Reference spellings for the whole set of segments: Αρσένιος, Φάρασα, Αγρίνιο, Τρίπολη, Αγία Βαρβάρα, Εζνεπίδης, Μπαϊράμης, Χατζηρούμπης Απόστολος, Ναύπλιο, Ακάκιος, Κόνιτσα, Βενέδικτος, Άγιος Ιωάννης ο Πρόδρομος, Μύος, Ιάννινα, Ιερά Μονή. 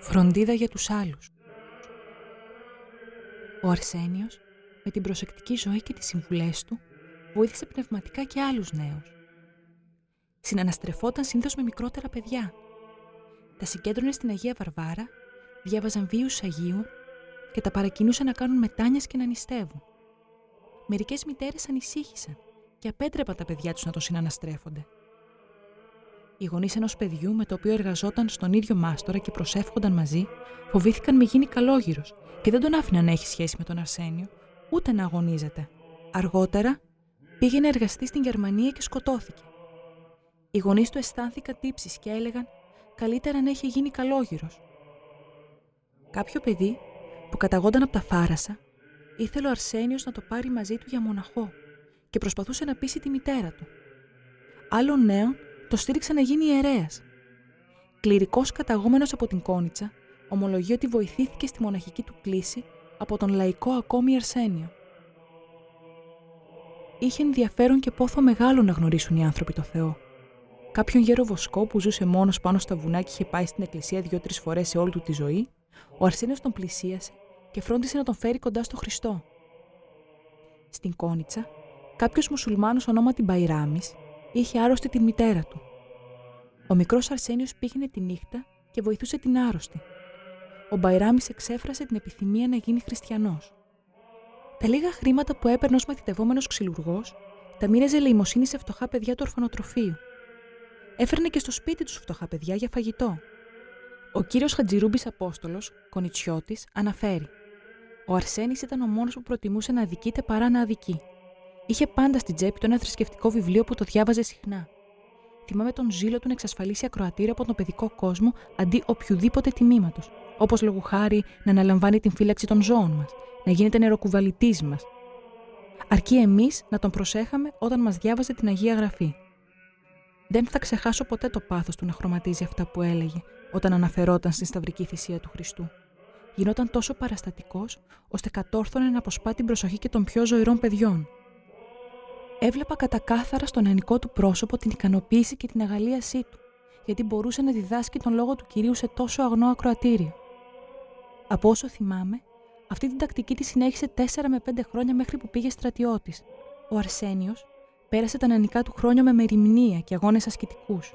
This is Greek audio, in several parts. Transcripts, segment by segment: φροντίδα για τους άλλους. Ο Αρσένιος, με την προσεκτική ζωή και τις συμβουλές του, βοήθησε πνευματικά και άλλους νέους. Συναναστρεφόταν συνήθως με μικρότερα παιδιά. Τα συγκέντρωνε στην Αγία Βαρβάρα, διάβαζαν βίους Αγίου και τα παρακινούσε να κάνουν μετάνοιες και να νηστεύουν. Μερικές μητέρες ανησύχησαν και απέτρεπαν τα παιδιά τους να τον συναναστρέφονται. Οι γονείς ενός παιδιού με το οποίο εργαζόταν στον ίδιο μάστορα και προσεύχονταν μαζί, φοβήθηκαν μη γίνει καλόγυρος και δεν τον άφηναν να έχει σχέση με τον Αρσένιο, ούτε να αγωνίζεται. Αργότερα πήγε να εργαστεί στην Γερμανία και σκοτώθηκε. Οι γονείς του αισθάνθηκαν τύψεις και έλεγαν καλύτερα να είχε γίνει καλόγυρος. Κάποιο παιδί που καταγόταν από τα Φάρασα ήθελε ο Αρσένιος να το πάρει μαζί του για μοναχό και προσπαθούσε να πείσει τη μητέρα του. Άλλον νέον το στήριξε να γίνει ιερέας. Κληρικός καταγόμενος από την Κόνιτσα, ομολογεί ότι βοηθήθηκε στη μοναχική του κλίση από τον λαϊκό ακόμη Αρσένιο. Είχε ενδιαφέρον και πόθο μεγάλο να γνωρίσουν οι άνθρωποι το Θεό. Κάποιον γέρο βοσκό που ζούσε μόνος πάνω στα βουνά και είχε πάει στην εκκλησία 2-3 φορές σε όλη του τη ζωή, ο Αρσένιος τον πλησίασε και φρόντισε να τον φέρει κοντά στο Χριστό. Στην Κόνιτσα, κάποιος μουσουλμάνος ονόματι Μπαϊράμης είχε άρρωστη τη μητέρα του. Ο μικρός Αρσένιος πήγαινε τη νύχτα και βοηθούσε την άρρωστη. Ο Μπαϊράμης εξέφρασε την επιθυμία να γίνει χριστιανός. Τα λίγα χρήματα που έπαιρνε ως μαθητευόμενος ξυλουργός τα μοίραζε ελεημοσύνη σε φτωχά παιδιά του ορφανοτροφείου. Έφερνε και στο σπίτι τους φτωχά παιδιά για φαγητό. Ο κύριος Χατζηρούμπης Απόστολος, Κονιτσιώτης, αναφέρει: Ο Αρσένης ήταν ο μόνος που προτιμούσε να αδικείται παρά να αδικεί. Είχε πάντα στην τσέπη του ένα θρησκευτικό βιβλίο που το διάβαζε συχνά. Θυμάμαι τον ζήλο του να εξασφαλίσει ακροατήριο από τον παιδικό κόσμο αντί οποιοδήποτε τιμήματος, όπως λόγου χάρη να αναλαμβάνει την φύλαξη των ζώων μας, να γίνεται νεροκουβαλητής μας, αρκεί εμείς να τον προσέχαμε όταν μας διάβαζε την Αγία Γραφή. Δεν θα ξεχάσω ποτέ το πάθος του να χρωματίζει αυτά που έλεγε όταν αναφερόταν στην σταυρική θυσία του Χριστού. Γινόταν τόσο παραστατικός, ώστε κατόρθωνε να αποσπά την προσοχή και των πιο ζωηρών παιδιών. Έβλεπα κατακάθαρα στον νεανικό του πρόσωπο την ικανοποίηση και την αγαλίασή του, γιατί μπορούσε να διδάσκει τον λόγο του Κυρίου σε τόσο αγνό ακροατήριο. Από όσο θυμάμαι, αυτή την τακτική τη συνέχισε 4 με 5 χρόνια μέχρι που πήγε στρατιώτης. Ο Αρσένιος πέρασε τα νεανικά του χρόνια με μεριμνία και αγώνες ασκητικούς.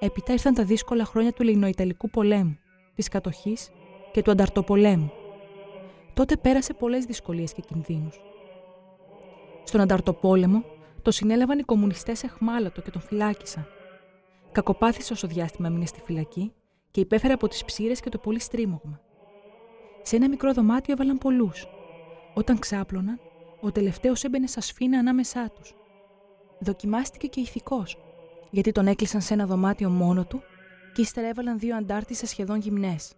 Έπειτα ήρθαν τα δύσκολα χρόνια του Ελληνοϊταλικού πολέμου, της κατοχής και του Ανταρτοπολέμου. Τότε πέρασε πολλές δυσκολίες και κινδύνους. Στον Ανταρτοπόλεμο το συνέλαβαν οι κομμουνιστές αιχμάλωτο και τον φυλάκισαν. Κακοπάθησε όσο διάστημα έμεινε στη φυλακή και υπέφερε από τις ψήρες και το πολύ στρίμωγμα. Σε ένα μικρό δωμάτιο έβαλαν πολλούς. Όταν ξάπλωναν, ο τελευταίος έμπαινε σαν σφήνα ανάμεσά τους. Δοκιμάστηκε και ηθικός, γιατί τον έκλεισαν σε ένα δωμάτιο μόνο του και ύστερα έβαλαν 2 αντάρτισες σχεδόν γυμνές.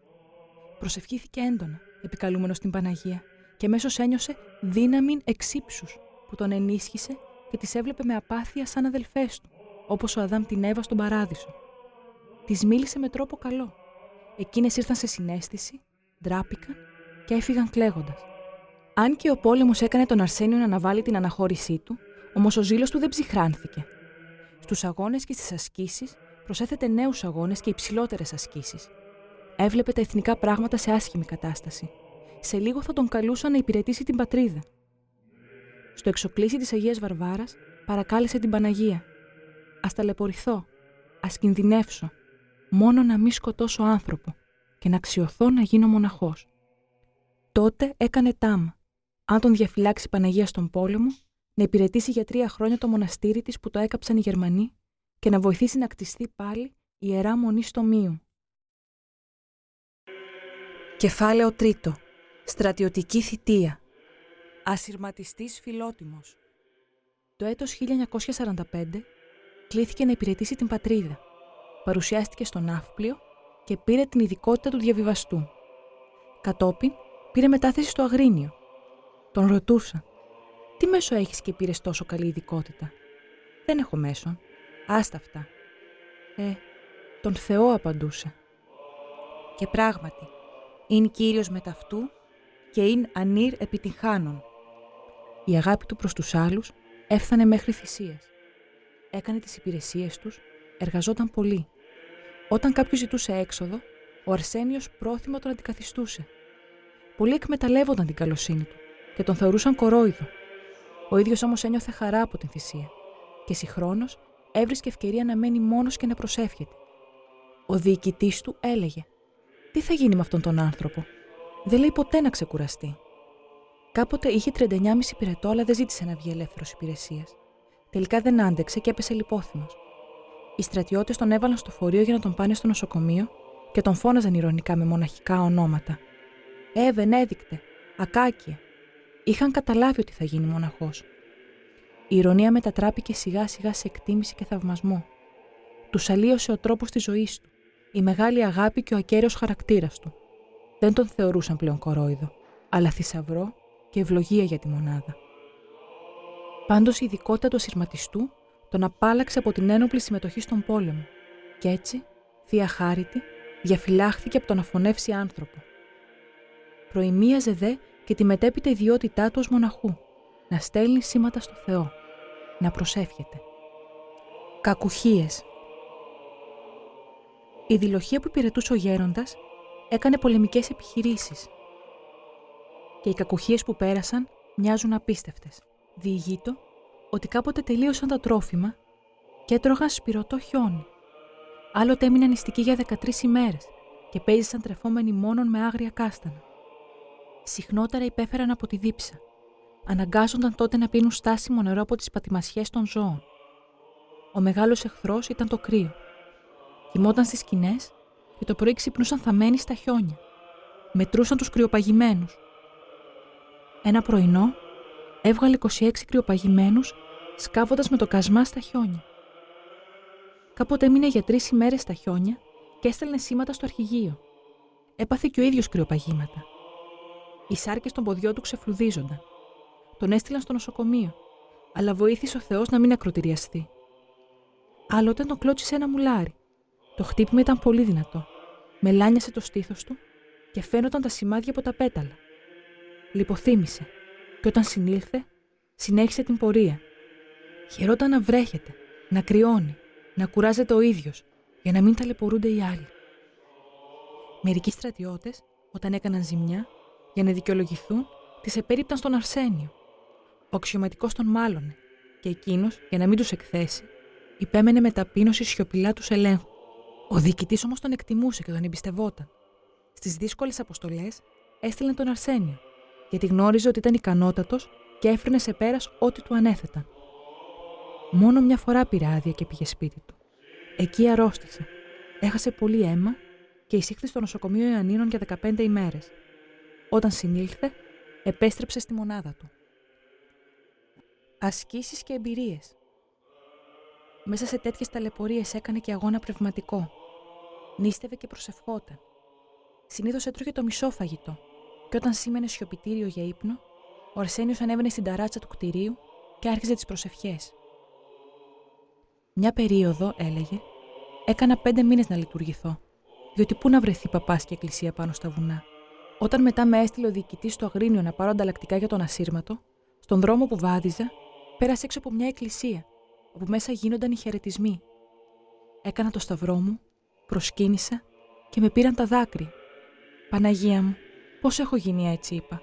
Προσευχήθηκε έντονα, επικαλούμενος στην Παναγία, και αμέσως ένιωσε δύναμην εξύψους που τον ενίσχυσε και τις έβλεπε με απάθεια σαν αδελφές του, όπως ο Αδάμ την Εύα στον Παράδεισο. Τις μίλησε με τρόπο καλό. Εκείνες ήρθαν σε συναίσθηση, ντράπηκαν και έφυγαν κλαίγοντας. Αν και ο πόλεμος έκανε τον Αρσένιο να αναβάλει την αναχώρησή του, όμως ο ζήλος του δεν ψυχράνθηκε. Στους αγώνες και στις ασκήσεις προσέθετε νέους αγώνες και υψηλότερες ασκήσεις. Έβλεπε τα εθνικά πράγματα σε άσχημη κατάσταση. Σε λίγο θα τον καλούσαν να υπηρετήσει την πατρίδα. Στο εξοκλήσι της Αγίας Βαρβάρας παρακάλεσε την Παναγία: Ας ταλαιπωρηθώ, ας κινδυνεύσω, μόνο να μη σκοτώσω άνθρωπο και να αξιωθώ να γίνω μοναχός. Τότε έκανε τάμα, αν τον διαφυλάξει η Παναγία στον πόλεμο, να υπηρετήσει για 3 χρόνια το μοναστήρι της που το έκαψαν οι Γερμανοί και να βοηθήσει να κτιστεί πάλι η Ιερά Μονή στο Μύο. Κεφάλαιο 3. Στρατιωτική θητεία. Ασυρματιστής Φιλότιμος. Το έτος 1945 κλήθηκε να υπηρετήσει την πατρίδα. Παρουσιάστηκε στο Ναύπλιο και πήρε την ειδικότητα του διαβιβαστού. Κατόπιν πήρε μετάθεση στο Αγρίνιο. Τον ρωτούσα: Τι μέσο έχεις και πήρες τόσο καλή ειδικότητα? Δεν έχω μέσον. Άστα αυτά. Τον Θεό, απαντούσε. Και πράγματι, ειν Κύριος μετ' αυτού και ειν ανήρ επιτυγχάνων. Η αγάπη του προς τους άλλους έφτανε μέχρι θυσίες. Έκανε τις υπηρεσίες τους, εργαζόταν πολύ. Όταν κάποιος ζητούσε έξοδο, ο Αρσένιος πρόθυμα τον αντικαθιστούσε. Πολλοί εκμεταλλεύονταν την καλοσύνη του και τον θεωρούσαν κορόιδο. Ο ίδιος όμως ένιωθε χαρά από την θυσία και συγχρόνως έβρισκε ευκαιρία να μένει μόνος και να προσεύχεται. Ο διοικητής του έλεγε: «Τι θα γίνει με αυτόν τον άνθρωπο? Δεν λέει ποτέ να ξεκουραστεί». Κάποτε είχε 39,5 πυρετό, αλλά δεν ζήτησε να βγει ελεύθερος υπηρεσίας. Τελικά δεν άντεξε και έπεσε λιπόθυμος. Οι στρατιώτες τον έβαλαν στο φορείο για να τον πάνε στο νοσοκομείο και τον φώναζαν ειρωνικά με μοναχικά ονόματα. Βενέδικτε, Ακάκιε. Είχαν καταλάβει ότι θα γίνει μοναχός. Η ειρωνία μετατράπηκε σιγά σιγά σε εκτίμηση και θαυμασμό. Τους αλλίωσε ο τρόπος της ζωής του, η μεγάλη αγάπη και ο ακέραιος χαρακτήρας του. Δεν τον θεωρούσαν πλέον κορόιδο, αλλά θησαυρό και ευλογία για τη μονάδα. Πάντως η ειδικότητα του ασυρματιστού τον απάλαξε από την ένοπλη συμμετοχή στον πόλεμο, και έτσι, θεία χάριτη, διαφυλάχθηκε από το να φωνεύσει άνθρωπο. Προημίαζε δε και τη μετέπειτα ιδιότητά του ως μοναχού, να στέλνει σήματα στο Θεό, να προσεύχεται. Κακουχίες. Η διλοχία που υπηρετούσε ο γέροντας έκανε πολεμικές επιχειρήσεις και οι κακουχίες που πέρασαν μοιάζουν απίστευτες. Διηγείτο ότι κάποτε τελείωσαν τα τρόφιμα και έτρωγαν σπυρωτό χιόνι. Άλλοτε έμειναν νηστικοί για 13 ημέρες και παίζησαν τρεφόμενοι μόνον με άγρια κάστανα. Συχνότερα υπέφεραν από τη δίψα. Αναγκάζονταν τότε να πίνουν στάσιμο νερό από τις πατημασιές των ζώων. Ο μεγάλος εχθρός ήταν το κρύο. Κοιμόταν στις σκηνές και το πρωί ξυπνούσαν θαμμένοι στα χιόνια. Μετρούσαν τους κρυοπαγημένους. Ένα πρωινό έβγαλε 26 κρυοπαγημένους, σκάβοντας με το κασμά στα χιόνια. Κάποτε έμεινε για 3 ημέρες στα χιόνια και έστελνε σήματα στο αρχηγείο. Έπαθε και ο ίδιος κρυοπαγήματα. Οι σάρκες των ποδιών του ξεφλουδίζονταν. Τον έστειλαν στο νοσοκομείο, αλλά βοήθησε ο Θεός να μην ακροτηριαστεί. Άλλοτε τον κλώτσισε ένα μουλάρι. Το χτύπημα ήταν πολύ δυνατό. Μελάνιασε το στήθος του και φαίνονταν τα σημάδια από τα πέταλα. Λιποθύμησε, και όταν συνήλθε, συνέχισε την πορεία. Χαιρόταν να βρέχεται, να κρυώνει, να κουράζεται ο ίδιος, για να μην ταλαιπωρούνται οι άλλοι. Μερικοί στρατιώτες, όταν έκαναν ζημιά, για να δικαιολογηθούν, τις επέριπταν στον Αρσένιο. Ο αξιωματικός τον μάλωνε, και εκείνος, για να μην τους εκθέσει, υπέμενε με ταπείνωση σιωπηλά τους ελέγχου. Ο διοικητής όμως τον εκτιμούσε και τον εμπιστευόταν. Στις δύσκολες αποστολές έστειλε τον Αρσένιο, γιατί γνώριζε ότι ήταν ικανότατος και έφερνε σε πέρας ό,τι του ανέθεταν. Μόνο μια φορά πήρε άδεια και πήγε σπίτι του. Εκεί αρρώστησε, έχασε πολύ αίμα και εισήχθη στο νοσοκομείο Ιαννίνων για 15 ημέρες. Όταν συνήλθε, επέστρεψε στη μονάδα του. Ασκήσεις και εμπειρίες. Μέσα σε τέτοιες ταλαιπωρίες έκανε και αγώνα πνευματικό. Νίστευε και προσευχόταν. Συνήθως έτρωγε το μισό φαγητό, και όταν σήμαινε σιωπητήριο για ύπνο, ο Αρσένιος ανέβαινε στην ταράτσα του κτηρίου και άρχιζε τις προσευχές. Μια περίοδο, έλεγε, έκανα 5 μήνες να λειτουργηθώ, διότι πού να βρεθεί παπάς και εκκλησία πάνω στα βουνά. Όταν μετά με έστειλε ο διοικητής στο Αγρίνιο να πάρω ανταλλακτικά για τον ασύρματο, στον δρόμο που βάδιζα, πέρασε έξω από μια εκκλησία, όπου μέσα γίνονταν οι χαιρετισμοί. Έκανα το σταυρό μου, προσκύνησα και με πήραν τα δάκρυα. Παναγία μου, πώς έχω γίνει έτσι, είπα.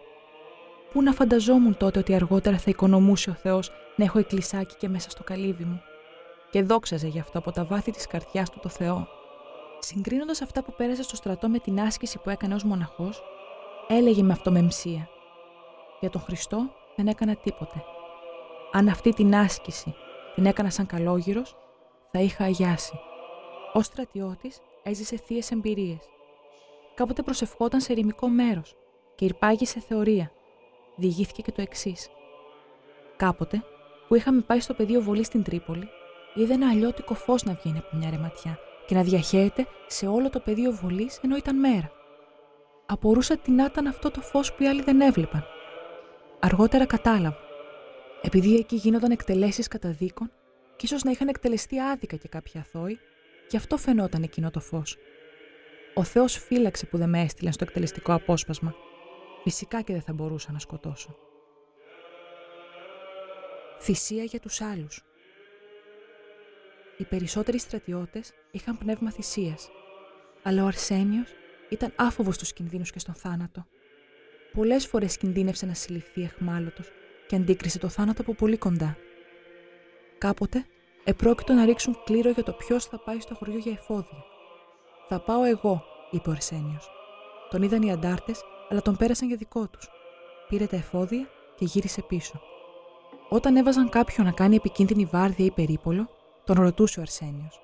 Πού να φανταζόμουν τότε ότι αργότερα θα οικονομούσε ο Θεός να έχω εκκλησάκι και μέσα στο καλύβι μου. Και δόξαζε γι' αυτό από τα βάθη της καρδιάς του το Θεό. Συγκρίνοντας αυτά που πέρασε στο στρατό με την άσκηση που έκανε ως μοναχός, έλεγε με αυτομεμψία: «Για τον Χριστό δεν έκανα τίποτε. Αν αυτή την άσκηση την έκανα σαν καλόγυρος, θα είχα αγιάσει». Ως στρατιώτης έζησε θείες εμπειρίες. Κάποτε προσευχόταν σε ερημικό μέρος και ηρπάγησε θεωρία. Διηγήθηκε και το εξής: «Κάποτε που είχαμε πάει στο πεδίο βολή στην Τρίπολη, είδε ένα αλλιώτικο φως να βγαίνει από μια ρεματιά και να διαχέεται σε όλο το πεδίο βολής ενώ ήταν μέρα. Απορούσα τι να ήταν αυτό το φως που οι άλλοι δεν έβλεπαν. Αργότερα κατάλαβα. Επειδή εκεί γίνονταν εκτελέσεις κατά δίκον και ίσως να είχαν εκτελεστεί άδικα και κάποιοι αθώοι, γι' αυτό φαινόταν εκείνο το φως. Ο Θεός φύλαξε που δεν με έστειλαν στο εκτελεστικό απόσπασμα. Φυσικά και δεν θα μπορούσα να σκοτώσω». Θυσία για τους άλλους. Οι περισσότεροι στρατιώτες είχαν πνεύμα θυσίας, αλλά ο Αρσένιος ήταν άφοβος στους κινδύνους και στον θάνατο. Πολλές φορές κινδύνευσε να συλληφθεί αιχμάλωτος και αντίκρισε το θάνατο από πολύ κοντά. Κάποτε επρόκειτο να ρίξουν κλήρο για το ποιος θα πάει στο χωριό για εφόδια. «Θα πάω εγώ», είπε ο Αρσένιος. Τον είδαν οι αντάρτες, αλλά τον πέρασαν για δικό τους. Πήρε τα εφόδια και γύρισε πίσω. Όταν έβαζαν κάποιον να κάνει επικίνδυνη βάρδια ή περίπολο, τον ρωτούσε ο Αρσένιος: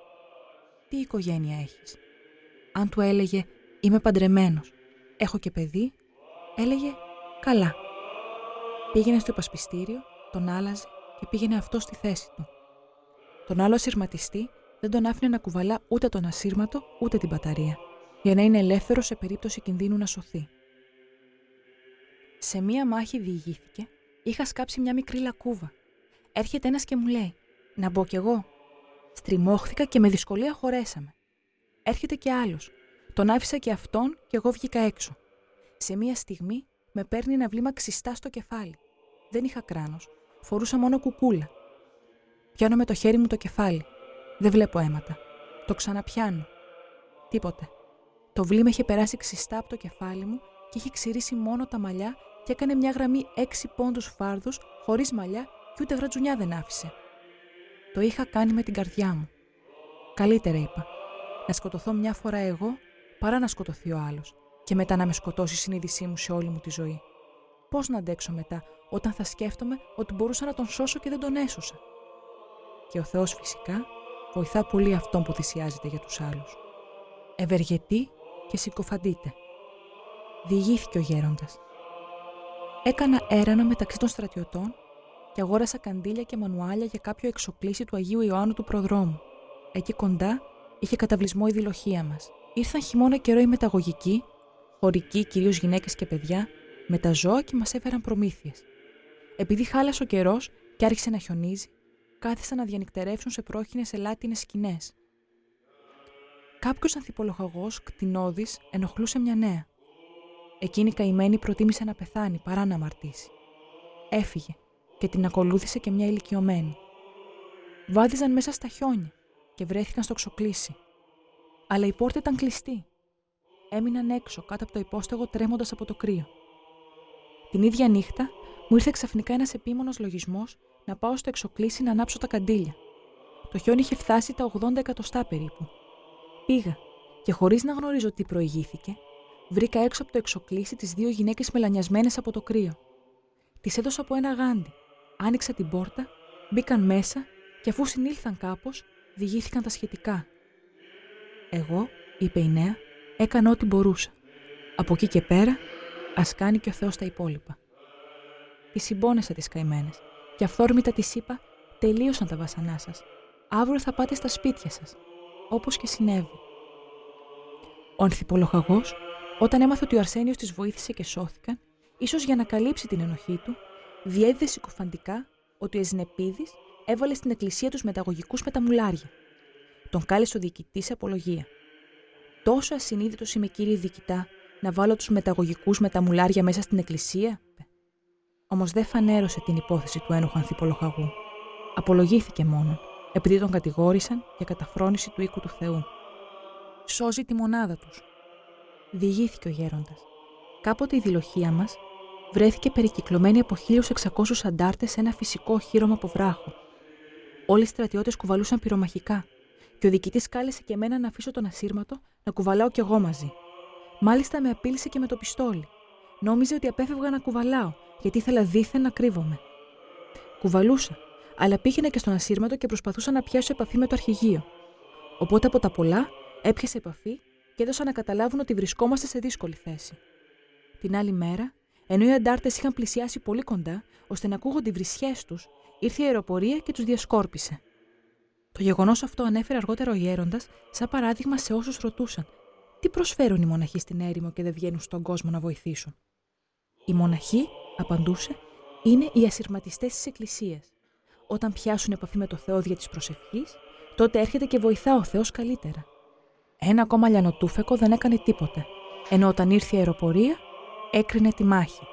«Τι οικογένεια έχεις?» Αν του έλεγε «Είμαι παντρεμένος, έχω και παιδί», έλεγε «Καλά». Πήγαινε στο υπασπιστήριο, τον άλλαζε και πήγαινε αυτό στη θέση του. Τον άλλο ασυρματιστή δεν τον άφηνε να κουβαλά ούτε τον ασύρματο ούτε την μπαταρία, για να είναι ελεύθερος σε περίπτωση κινδύνου να σωθεί. Σε μία μάχη διηγήθηκε: «Είχα σκάψει μια μικρή λακκούβα. Έρχεται ένας και μου λέει: Να μπω κι εγώ. Στριμώχθηκα και με δυσκολία χωρέσαμε. Έρχεται κι άλλος. Τον άφησα και αυτόν κι εγώ βγήκα έξω. Σε μία στιγμή με παίρνει ένα βλήμα ξιστά στο κεφάλι. Δεν είχα κράνος. Φορούσα μόνο κουκούλα. Πιάνω με το χέρι μου το κεφάλι. Δεν βλέπω αίματα. Το ξαναπιάνω. Τίποτε. Το βλήμα είχε περάσει ξιστά από το κεφάλι μου και είχε ξηρίσει μόνο τα μαλλιά και έκανε μια γραμμή 6 πόντους φάρδους, χωρίς μαλλιά και ούτε γρατζουνιά δεν άφησε. Το είχα κάνει με την καρδιά μου. Καλύτερα, είπα, να σκοτωθώ μια φορά εγώ παρά να σκοτωθεί ο άλλος και μετά να με σκοτώσει η συνείδησή μου σε όλη μου τη ζωή. Πώς να αντέξω μετά, όταν θα σκέφτομαι ότι μπορούσα να τον σώσω και δεν τον έσωσα?» Και ο Θεός φυσικά βοηθά πολύ αυτόν που θυσιάζεται για τους άλλους. Ευεργετεί και συκοφαντείται. Διηγήθηκε ο γέροντας. Έκανα έρανο μεταξύ των στρατιωτών και αγόρασα καντήλια και μανουάλια για κάποιο εξοκλήσι του Αγίου Ιωάννου του Προδρόμου. Εκεί κοντά είχε καταβλισμό η διλοχία μας. Ήρθαν χειμώνα καιρό οι μεταγωγικοί, χωρικοί, κυρίως γυναίκες και παιδιά, με τα ζώα και μας έφεραν προμήθειες. Επειδή χάλασε ο καιρός και άρχισε να χιονίζει, κάθισαν να διανυκτερεύσουν σε πρόχινες ελάτινες σκηνές. Κάποιος ανθιπολοχαγός, κτηνώδης, ενοχλούσε μια νέα. Εκείνη καημένη προτίμησε να πεθάνει παρά να αμαρτήσει. Έφυγε και την ακολούθησε και μια ηλικιωμένη. Βάδιζαν μέσα στα χιόνια και βρέθηκαν στο ξοκλήσι. Αλλά η πόρτα ήταν κλειστή. Έμειναν έξω κάτω από το υπόστεγο τρέμοντας από το κρύο. Την ίδια νύχτα μου ήρθε ξαφνικά ένας επίμονος λογισμός να πάω στο εξοκλήσι να ανάψω τα καντήλια. Το χιόνι είχε φτάσει τα 80 εκατοστά περίπου. Πήγα και χωρίς να γνωρίζω τι προηγήθηκε, βρήκα έξω από το εξοκλήσι τις 2 γυναίκες μελανιασμένες από το κρύο. Τις έδωσα από ένα γάντι, άνοιξα την πόρτα, μπήκαν μέσα και αφού συνήλθαν κάπως, διηγήθηκαν τα σχετικά. «Εγώ», είπε η νέα, «έκανα ό,τι μπορούσα. Από εκεί και πέρα, ας κάνει και ο Θεός τα υπόλοιπα». Τις συμπόνεσα τις καημένες και αυθόρμητα τις είπα: «Τελείωσαν τα βασανά σας. Αύριο θα πάτε στα σπίτια σας», όπως και συνέβη. Ο ανθιπολοχαγός, όταν έμαθε ότι ο Αρσένιος τις βοήθησε και σώθηκαν, ίσως για να καλύψει την ενοχή του, διέδιδε συκοφαντικά ότι ο Εζνεπίδης έβαλε στην εκκλησία τους μεταγωγικούς με τα μουλάρια. Τον κάλεσε ο διοικητής σε απολογία. «Τόσο ασυνείδητος είμαι, κύριε διοικητά, να βάλω τους μεταγωγικούς με τα μουλάρια μέσα στην εκκλησία?» Όμως δεν φανέρωσε την υπόθεση του ένοχου ανθιπολοχαγού. Απολογήθηκε μόνο, επειδή τον κατηγόρησαν για καταφρόνηση του οίκου του Θεού. Σώζει τη μονάδα τους. Διηγήθηκε ο γέροντας. Κάποτε η διλοχία μας βρέθηκε περικυκλωμένη από 1.600 αντάρτες σε ένα φυσικό χείρωμα από βράχο. Όλοι οι στρατιώτες κουβαλούσαν πυρομαχικά, και ο διοικητής κάλεσε και εμένα να αφήσω τον ασύρματο να κουβαλάω κι εγώ μαζί. Μάλιστα με απείλησε και με το πιστόλι. Νόμιζε ότι απέφευγα να κουβαλάω, γιατί ήθελα δήθεν να κρύβομαι. Κουβαλούσα, αλλά πήγαινα και στον ασύρματο και προσπαθούσα να πιάσω επαφή με το αρχηγείο. Οπότε από τα πολλά έπιασε επαφή και έδωσα να καταλάβουν ότι βρισκόμαστε σε δύσκολη θέση. Την άλλη μέρα, ενώ οι αντάρτες είχαν πλησιάσει πολύ κοντά, ώστε να ακούγονται οι βρισιές τους, ήρθε η αεροπορία και τους διασκόρπισε. Το γεγονός αυτό ανέφερε αργότερα ο γέροντας σαν παράδειγμα σε όσους ρωτούσαν: «Τι προσφέρουν οι μοναχοί στην έρημο και δεν βγαίνουν στον κόσμο να βοηθήσουν?» «Οι μοναχοί», απαντούσε, «είναι οι ασυρματιστές της Εκκλησίας. Όταν πιάσουν επαφή με το Θεό δια της προσευχής, τότε έρχεται και βοηθά ο Θεός καλύτερα». Ένα ακόμα λιανοτούφεκο δεν έκανε τίποτε, ενώ όταν ήρθε η αεροπορία, έκρινε τη μάχη.